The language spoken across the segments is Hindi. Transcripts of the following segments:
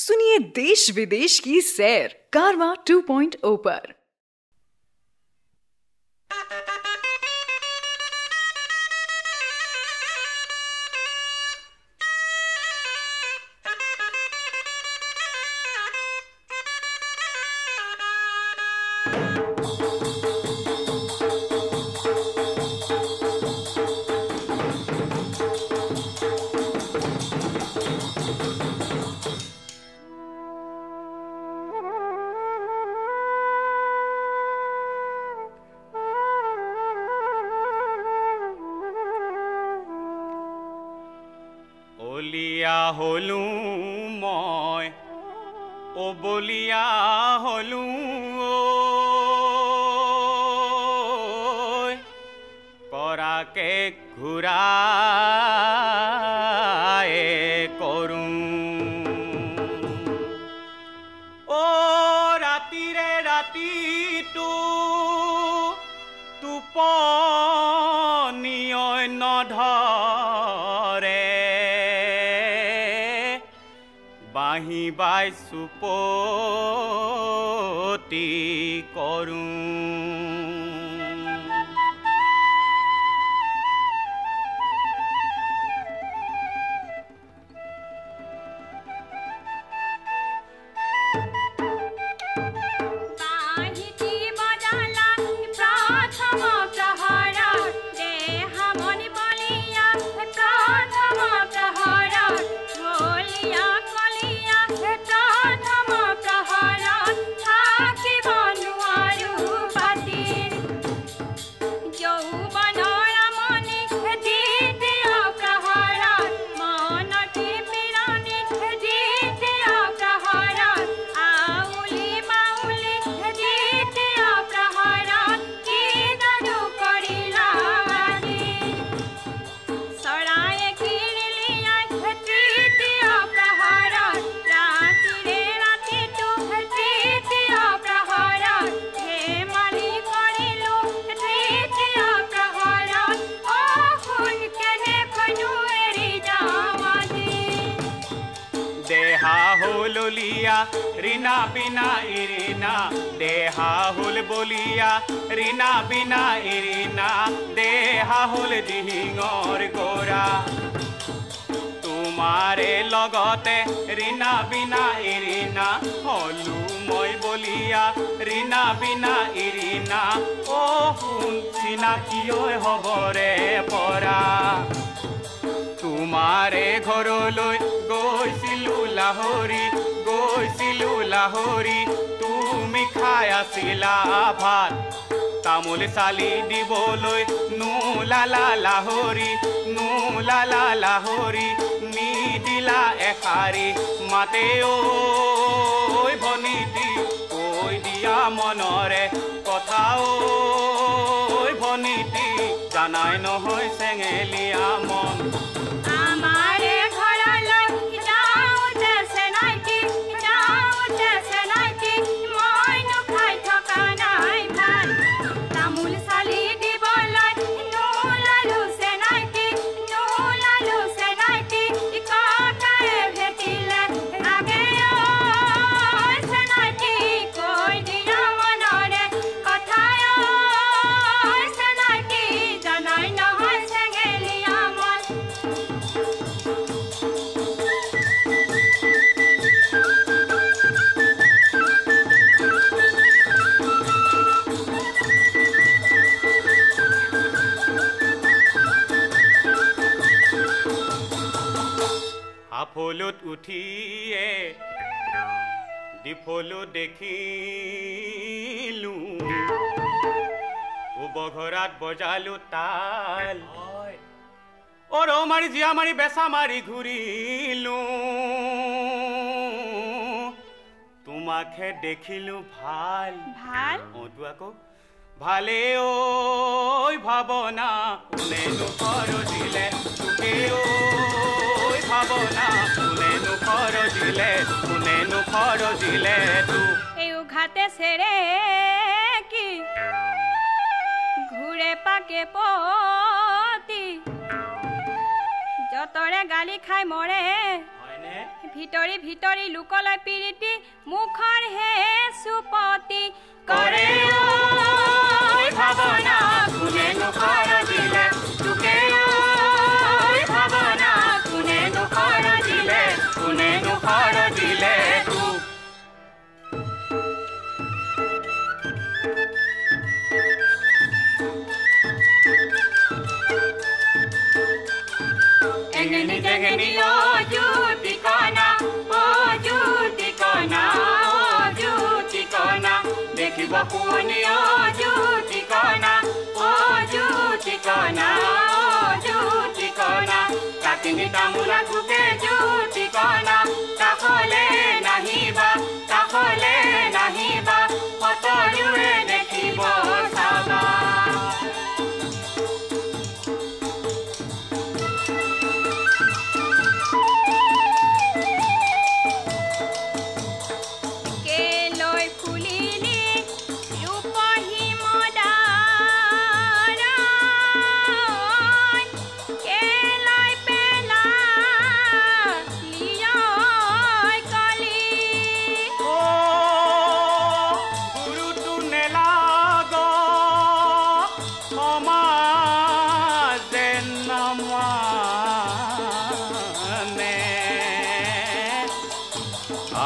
सुनिए देश विदेश की सैर कारवां 2.0 पर। ओलिया होलू मौय ओ बोलिया होलू कोरा के घुराए करूं ओ राती रे राती तू तू पानी न धरे बाही बाई सुपोती करूं बोलिया रीना बिना इरीना देहा हुल बोलिया रीना बिना इरीना देहा हुल दिहिंगोर गोरा तुम्हारे लगते रीना बिना इरीना होलू मोई बोलिया रीना बिना इरीना ओ हुन चिनाकियो हबरे परा तुम्हारे घर लई गईसिलु लाहरी गईसिलु लाहरी तुमी खाय आसिला भात तामुल साली दिबोलै नुलाला लाहरी नुलाला लाहरी नी दिला एखारी माते ओ भनिती कोइ दिया मनरे कथा ओ भनिती जानाय नहय सेंगेलिया मन आफोलुत उठिए दिफोलु देखिलु बघरात बजालु ताल ओ रौ मारी जिया मारी बेसा मारी घूरिलु तुम्हारे देखिलु भाल भाल ओदुआ को भाले ओ भावना उन्ने नुखरो दिले तुके ओ भावना उन्हें नुखरो दिले तू एउ घाटे सेरे की घुरे पाके पोती जो तोरे गाली खाए मोरे ভিতরে ভিতরে লুকলয় পীড়িতি মুখর হে সুপতি করে ওই ভাবনা কোনে নকর দিলে তুকে ওই ভাবনা কোনে নকর দিলে কোনে নকর দিলে engeni engeni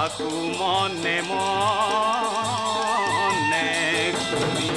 Aku mone mone